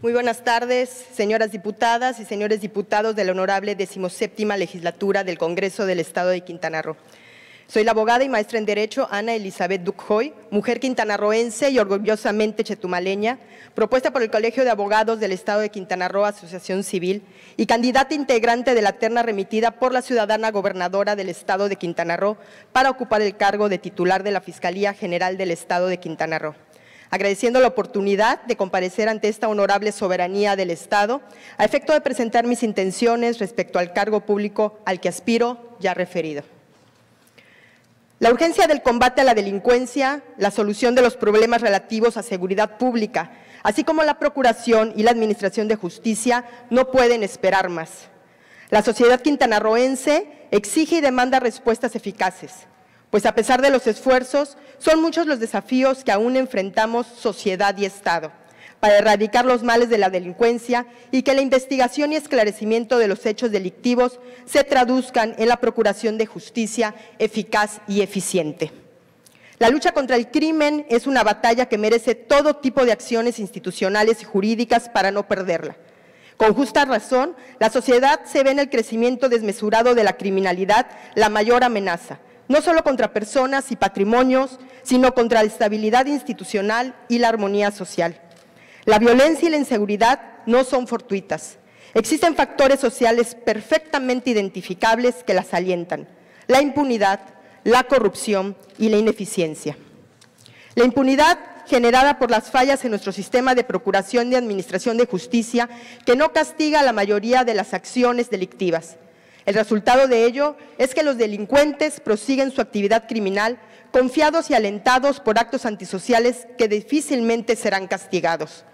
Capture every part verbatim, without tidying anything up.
Muy buenas tardes, señoras diputadas y señores diputados de la Honorable decimoséptima Legislatura del Congreso del Estado de Quintana Roo. Soy la abogada y maestra en Derecho Ana Elizabeth Duk Hoy, mujer quintanarroense y orgullosamente chetumaleña, propuesta por el Colegio de Abogados del Estado de Quintana Roo Asociación Civil y candidata integrante de la terna remitida por la ciudadana gobernadora del Estado de Quintana Roo para ocupar el cargo de titular de la Fiscalía General del Estado de Quintana Roo. Agradeciendo la oportunidad de comparecer ante esta honorable soberanía del Estado, a efecto de presentar mis intenciones respecto al cargo público al que aspiro ya referido. La urgencia del combate a la delincuencia, la solución de los problemas relativos a seguridad pública, así como la procuración y la administración de justicia, no pueden esperar más. La sociedad quintanarroense exige y demanda respuestas eficaces. Pues a pesar de los esfuerzos, son muchos los desafíos que aún enfrentamos sociedad y Estado para erradicar los males de la delincuencia y que la investigación y esclarecimiento de los hechos delictivos se traduzcan en la procuración de justicia eficaz y eficiente. La lucha contra el crimen es una batalla que merece todo tipo de acciones institucionales y jurídicas para no perderla. Con justa razón, la sociedad se ve en el crecimiento desmesurado de la criminalidad la mayor amenaza, no solo contra personas y patrimonios, sino contra la estabilidad institucional y la armonía social. La violencia y la inseguridad no son fortuitas. Existen factores sociales perfectamente identificables que las alientan: la impunidad, la corrupción y la ineficiencia. La impunidad generada por las fallas en nuestro sistema de procuración y administración de justicia, que no castiga a la mayoría de las acciones delictivas. El resultado de ello es que los delincuentes prosiguen su actividad criminal confiados y alentados por actos antisociales que difícilmente serán castigados.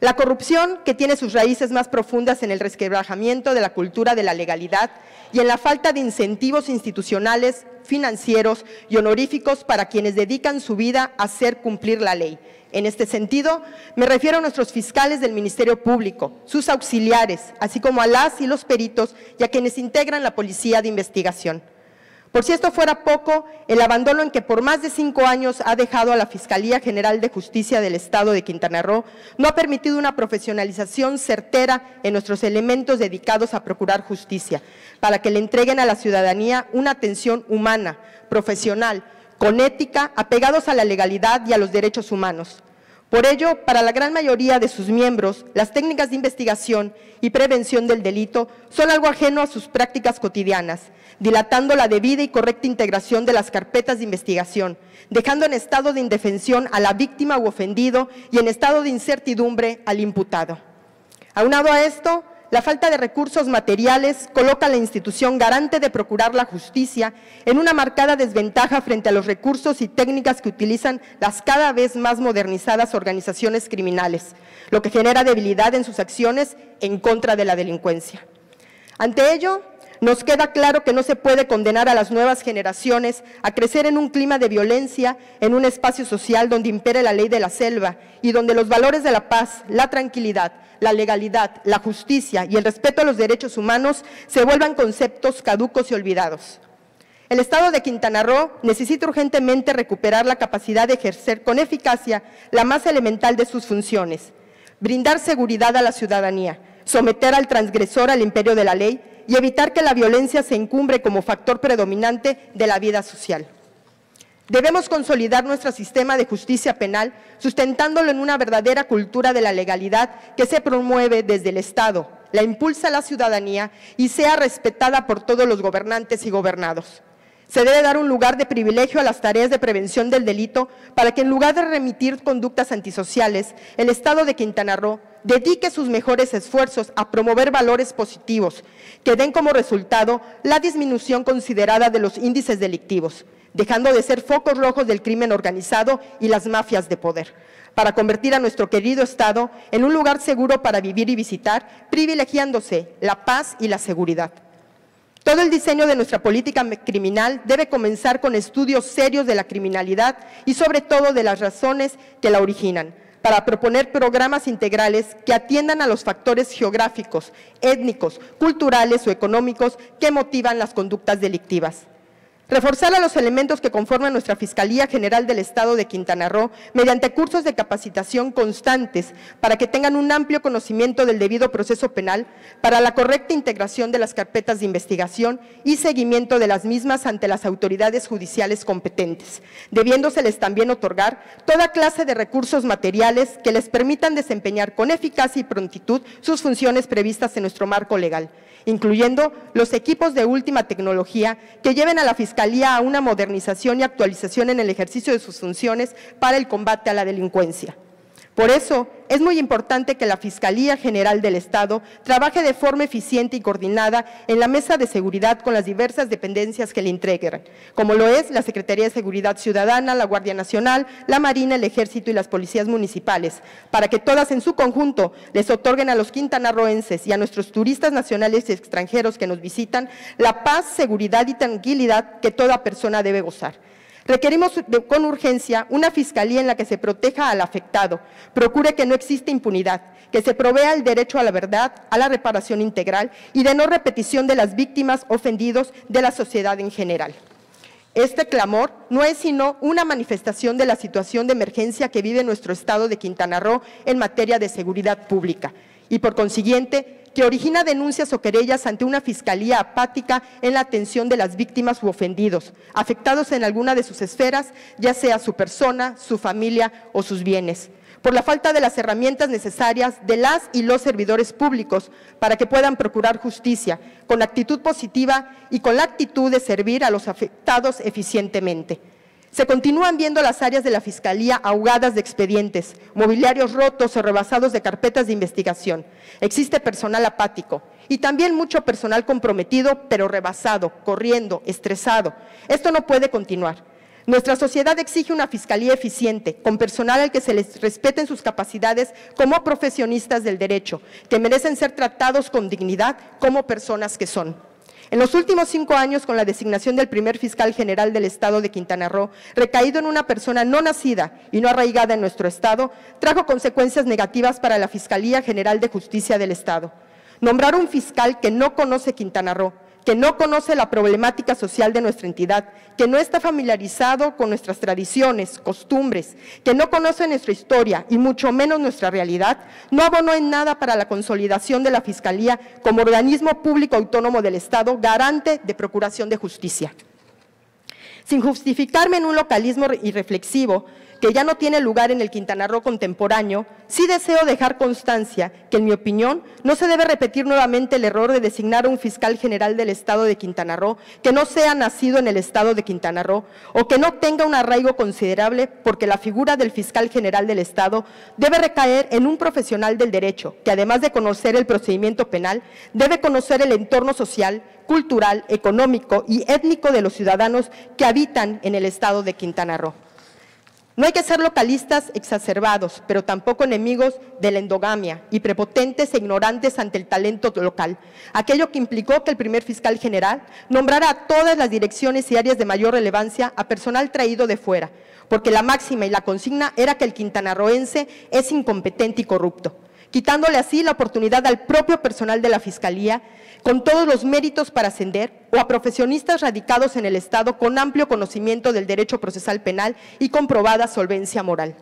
La corrupción, que tiene sus raíces más profundas en el resquebrajamiento de la cultura de la legalidad y en la falta de incentivos institucionales, financieros y honoríficos para quienes dedican su vida a hacer cumplir la ley. En este sentido, me refiero a nuestros fiscales del Ministerio Público, sus auxiliares, así como a las y los peritos y a quienes integran la Policía de Investigación. Por si esto fuera poco, el abandono en que por más de cinco años ha dejado a la Fiscalía General de Justicia del Estado de Quintana Roo no ha permitido una profesionalización certera en nuestros elementos dedicados a procurar justicia, para que le entreguen a la ciudadanía una atención humana, profesional, con ética, apegados a la legalidad y a los derechos humanos. Por ello, para la gran mayoría de sus miembros, las técnicas de investigación y prevención del delito son algo ajeno a sus prácticas cotidianas, dilatando la debida y correcta integración de las carpetas de investigación, dejando en estado de indefensión a la víctima u ofendido y en estado de incertidumbre al imputado. Aunado a esto, la falta de recursos materiales coloca a la institución garante de procurar la justicia en una marcada desventaja frente a los recursos y técnicas que utilizan las cada vez más modernizadas organizaciones criminales, lo que genera debilidad en sus acciones en contra de la delincuencia. Ante ello, nos queda claro que no se puede condenar a las nuevas generaciones a crecer en un clima de violencia, en un espacio social donde impere la ley de la selva y donde los valores de la paz, la tranquilidad, la legalidad, la justicia y el respeto a los derechos humanos se vuelvan conceptos caducos y olvidados. El Estado de Quintana Roo necesita urgentemente recuperar la capacidad de ejercer con eficacia la más elemental de sus funciones: brindar seguridad a la ciudadanía, someter al transgresor al imperio de la ley y evitar que la violencia se encumbre como factor predominante de la vida social. Debemos consolidar nuestro sistema de justicia penal, sustentándolo en una verdadera cultura de la legalidad que se promueve desde el Estado, la impulsa la ciudadanía y sea respetada por todos los gobernantes y gobernados. Se debe dar un lugar de privilegio a las tareas de prevención del delito para que, en lugar de remitir conductas antisociales, el Estado de Quintana Roo dedique sus mejores esfuerzos a promover valores positivos que den como resultado la disminución considerada de los índices delictivos, dejando de ser focos rojos del crimen organizado y las mafias de poder, para convertir a nuestro querido Estado en un lugar seguro para vivir y visitar, privilegiándose la paz y la seguridad. Todo el diseño de nuestra política criminal debe comenzar con estudios serios de la criminalidad y sobre todo de las razones que la originan, para proponer programas integrales que atiendan a los factores geográficos, étnicos, culturales o económicos que motivan las conductas delictivas. Reforzar a los elementos que conforman nuestra Fiscalía General del Estado de Quintana Roo mediante cursos de capacitación constantes para que tengan un amplio conocimiento del debido proceso penal para la correcta integración de las carpetas de investigación y seguimiento de las mismas ante las autoridades judiciales competentes, debiéndoseles también otorgar toda clase de recursos materiales que les permitan desempeñar con eficacia y prontitud sus funciones previstas en nuestro marco legal, incluyendo los equipos de última tecnología que lleven a la Fiscalía a una modernización y actualización en el ejercicio de sus funciones para el combate a la delincuencia. Por eso, es muy importante que la Fiscalía General del Estado trabaje de forma eficiente y coordinada en la Mesa de Seguridad con las diversas dependencias que le integran, como lo es la Secretaría de Seguridad Ciudadana, la Guardia Nacional, la Marina, el Ejército y las policías municipales, para que todas en su conjunto les otorguen a los quintanarroenses y a nuestros turistas nacionales y extranjeros que nos visitan la paz, seguridad y tranquilidad que toda persona debe gozar. Requerimos de, con urgencia una fiscalía en la que se proteja al afectado, procure que no exista impunidad, que se provea el derecho a la verdad, a la reparación integral y de no repetición de las víctimas ofendidos de la sociedad en general. Este clamor no es sino una manifestación de la situación de emergencia que vive nuestro Estado de Quintana Roo en materia de seguridad pública y, por consiguiente, que origina denuncias o querellas ante una fiscalía apática en la atención de las víctimas u ofendidos, afectados en alguna de sus esferas, ya sea su persona, su familia o sus bienes, por la falta de las herramientas necesarias de las y los servidores públicos para que puedan procurar justicia con actitud positiva y con la actitud de servir a los afectados eficientemente. Se continúan viendo las áreas de la Fiscalía ahogadas de expedientes, mobiliarios rotos o rebasados de carpetas de investigación. Existe personal apático y también mucho personal comprometido, pero rebasado, corriendo, estresado. Esto no puede continuar. Nuestra sociedad exige una fiscalía eficiente, con personal al que se les respeten sus capacidades como profesionistas del derecho, que merecen ser tratados con dignidad como personas que son. En los últimos cinco años, con la designación del primer fiscal general del Estado de Quintana Roo, recaído en una persona no nacida y no arraigada en nuestro Estado, trajo consecuencias negativas para la Fiscalía General de Justicia del Estado. Nombrar un fiscal que no conoce Quintana Roo, que no conoce la problemática social de nuestra entidad, que no está familiarizado con nuestras tradiciones, costumbres, que no conoce nuestra historia y mucho menos nuestra realidad, no abonó en nada para la consolidación de la Fiscalía como organismo público autónomo del Estado, garante de procuración de justicia. Sin justificarme en un localismo irreflexivo, que ya no tiene lugar en el Quintana Roo contemporáneo, sí deseo dejar constancia que, en mi opinión, no se debe repetir nuevamente el error de designar a un fiscal general del Estado de Quintana Roo que no sea nacido en el Estado de Quintana Roo o que no tenga un arraigo considerable, porque la figura del fiscal general del Estado debe recaer en un profesional del derecho que, además de conocer el procedimiento penal, debe conocer el entorno social, cultural, económico y étnico de los ciudadanos que habitan en el Estado de Quintana Roo. No hay que ser localistas exacerbados, pero tampoco enemigos de la endogamia y prepotentes e ignorantes ante el talento local, aquello que implicó que el primer fiscal general nombrara a todas las direcciones y áreas de mayor relevancia a personal traído de fuera, porque la máxima y la consigna era que el quintanarroense es incompetente y corrupto, quitándole así la oportunidad al propio personal de la Fiscalía, con todos los méritos para ascender, o a profesionistas radicados en el Estado con amplio conocimiento del derecho procesal penal y comprobada solvencia moral.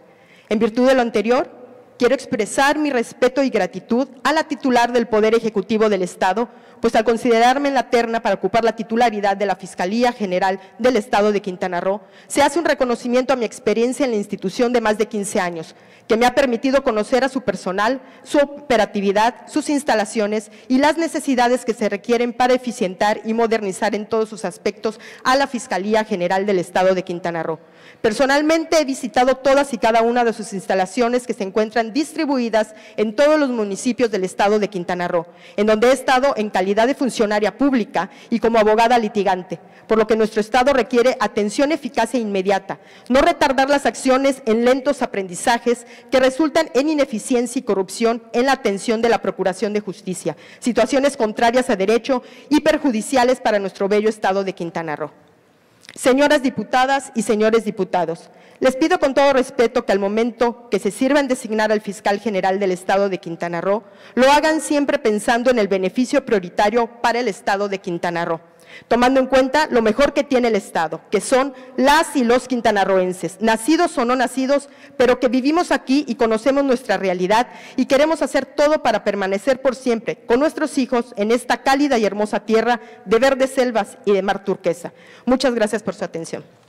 En virtud de lo anterior, quiero expresar mi respeto y gratitud a la titular del Poder Ejecutivo del Estado, pues al considerarme en la terna para ocupar la titularidad de la Fiscalía General del Estado de Quintana Roo, se hace un reconocimiento a mi experiencia en la institución de más de quince años, que me ha permitido conocer a su personal, su operatividad, sus instalaciones y las necesidades que se requieren para eficientar y modernizar en todos sus aspectos a la Fiscalía General del Estado de Quintana Roo. Personalmente he visitado todas y cada una de sus instalaciones que se encuentran distribuidas en todos los municipios del Estado de Quintana Roo, en donde he estado en calidad de funcionaria pública y como abogada litigante, por lo que nuestro Estado requiere atención eficaz e inmediata, no retardar las acciones en lentos aprendizajes que resultan en ineficiencia y corrupción en la atención de la procuración de justicia, situaciones contrarias a derecho y perjudiciales para nuestro bello Estado de Quintana Roo. Señoras diputadas y señores diputados, les pido con todo respeto que al momento que se sirva en designar al fiscal general del Estado de Quintana Roo, lo hagan siempre pensando en el beneficio prioritario para el Estado de Quintana Roo, tomando en cuenta lo mejor que tiene el Estado, que son las y los quintanarroenses, nacidos o no nacidos, pero que vivimos aquí y conocemos nuestra realidad y queremos hacer todo para permanecer por siempre con nuestros hijos en esta cálida y hermosa tierra de verdes selvas y de mar turquesa. Muchas gracias por su atención.